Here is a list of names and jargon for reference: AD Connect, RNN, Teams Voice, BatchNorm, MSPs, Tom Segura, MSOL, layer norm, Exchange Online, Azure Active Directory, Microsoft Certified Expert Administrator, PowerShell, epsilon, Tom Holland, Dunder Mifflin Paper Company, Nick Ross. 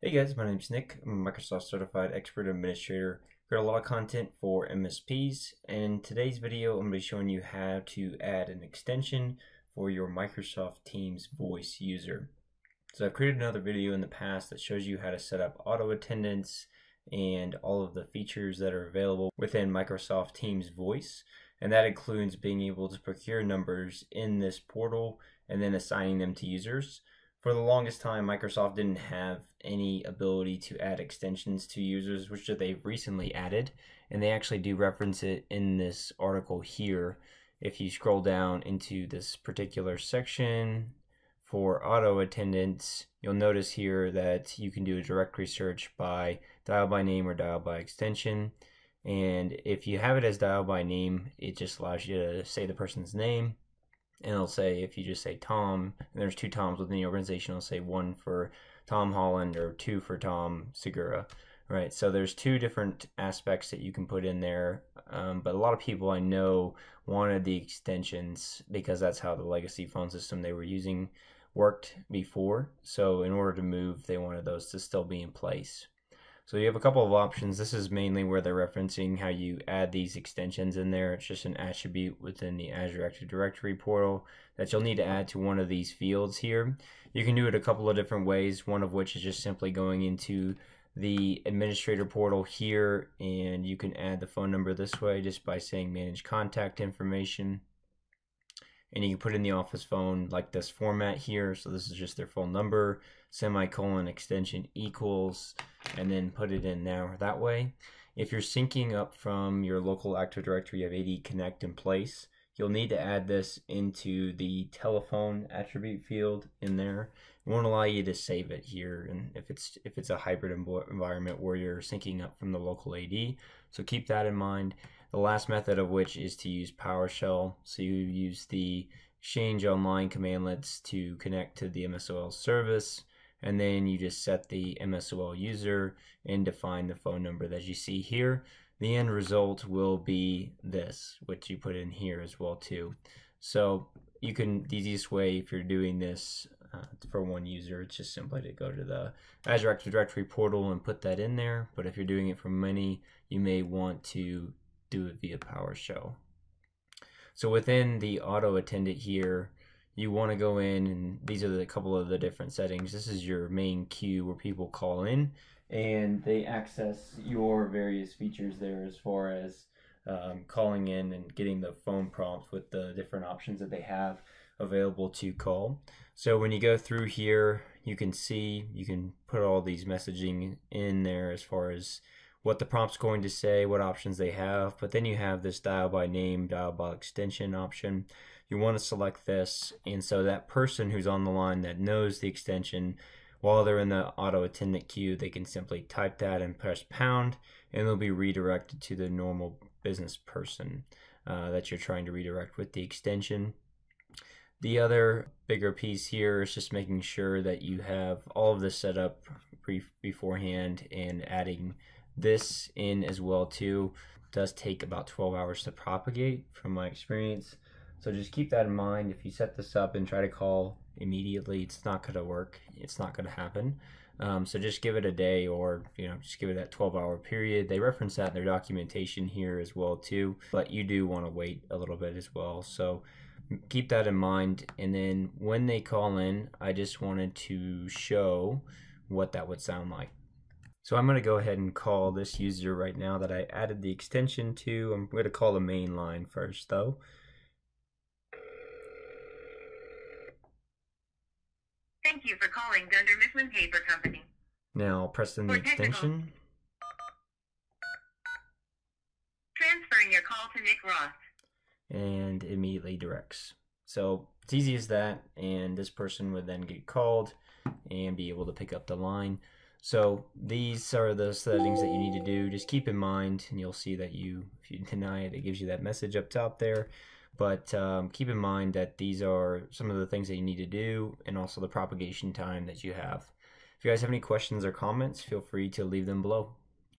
Hey guys, my name's Nick. I'm a Microsoft Certified Expert Administrator. I've got a lot of content for MSPs, and in today's video I'm going to be showing you how to add an extension for your Microsoft Teams Voice user. So I've created another video in the past that shows you how to set up auto attendance and all of the features that are available within Microsoft Teams Voice, and that includes being able to procure numbers in this portal and then assigning them to users. For the longest time, Microsoft didn't have any ability to add extensions to users, which they've recently added, and they actually do reference it in this article here. If you scroll down into this particular section for auto attendance, you'll notice here that you can do a directory search by dial by name or dial by extension. And if you have it as dial by name, it just allows you to say the person's name. And it'll say, if you just say Tom, and there's two Toms within the organization, it'll say one for Tom Holland or two for Tom Segura, right? So there's two different aspects that you can put in there, but a lot of people I know wanted the extensions because that's how the legacy phone system they were using worked before. So in order to move, they wanted those to still be in place. So you have a couple of options. This is mainly where they're referencing how you add these extensions in there. It's just an attribute within the Azure Active Directory portal that you'll need to add to one of these fields here. You can do it a couple of different ways, one of which is just simply going into the administrator portal here, and you can add the phone number this way just by saying manage contact information. And you can put in the office phone like this format here. So this is just their phone number, semicolon, extension equals, and then put it in now that way. If you're syncing up from your local Active Directory of AD Connect in place, you'll need to add this into the telephone attribute field in there. It won't allow you to save it here, and if it's a hybrid environment where you're syncing up from the local AD. So keep that in mind. The last method of which is to use PowerShell. So you use the Exchange Online commandlets to connect to the MSOL service, and then you just set the MSOL user and define the phone number that you see here. The end result will be this, which you put in here as well too. So you can, the easiest way if you're doing this for one user, it's just simply to go to the Azure Active Directory portal and put that in there. But if you're doing it for many, you may want to do it via PowerShell. So within the auto attendant here, you want to go in, and these are the couple of the different settings. This is your main queue where people call in and they access your various features there as far as calling in and getting the phone prompts with the different options that they have available to call. So when you go through here, you can see you can put all these messaging in there as far as what the prompt's going to say, what options they have, but then you have this dial by name, dial by extension option. You want to select this, and so that person who's on the line that knows the extension, while they're in the auto attendant queue, they can simply type that and press pound, and they'll be redirected to the normal business person that you're trying to redirect with the extension. The other bigger piece here is just making sure that you have all of this set up beforehand, and adding this in as well too. It does take about 12 hours to propagate from my experience. So just keep that in mind. If you set this up and try to call immediately, it's not going to work. It's not going to happen. So just give it a day, or just give it that 12-hour period. They reference that in their documentation here as well too, but you do want to wait a little bit as well. So keep that in mind. And then when they call in, I just wanted to show what that would sound like. So I'm going to go ahead and call this user right now that I added the extension to. I'm going to call the main line first though. Thank you for calling Dunder Mifflin Paper Company. Now I'll press in the extension. Transferring your call to Nick Ross. And immediately directs. So it's easy as that, and this person would then get called and be able to pick up the line. So these are the settings that you need to do. Just keep in mind, and you'll see that if you deny it, it gives you that message up top there. But keep in mind that these are some of the things that you need to do, and also the propagation time that you have. If you guys have any questions or comments, feel free to leave them below.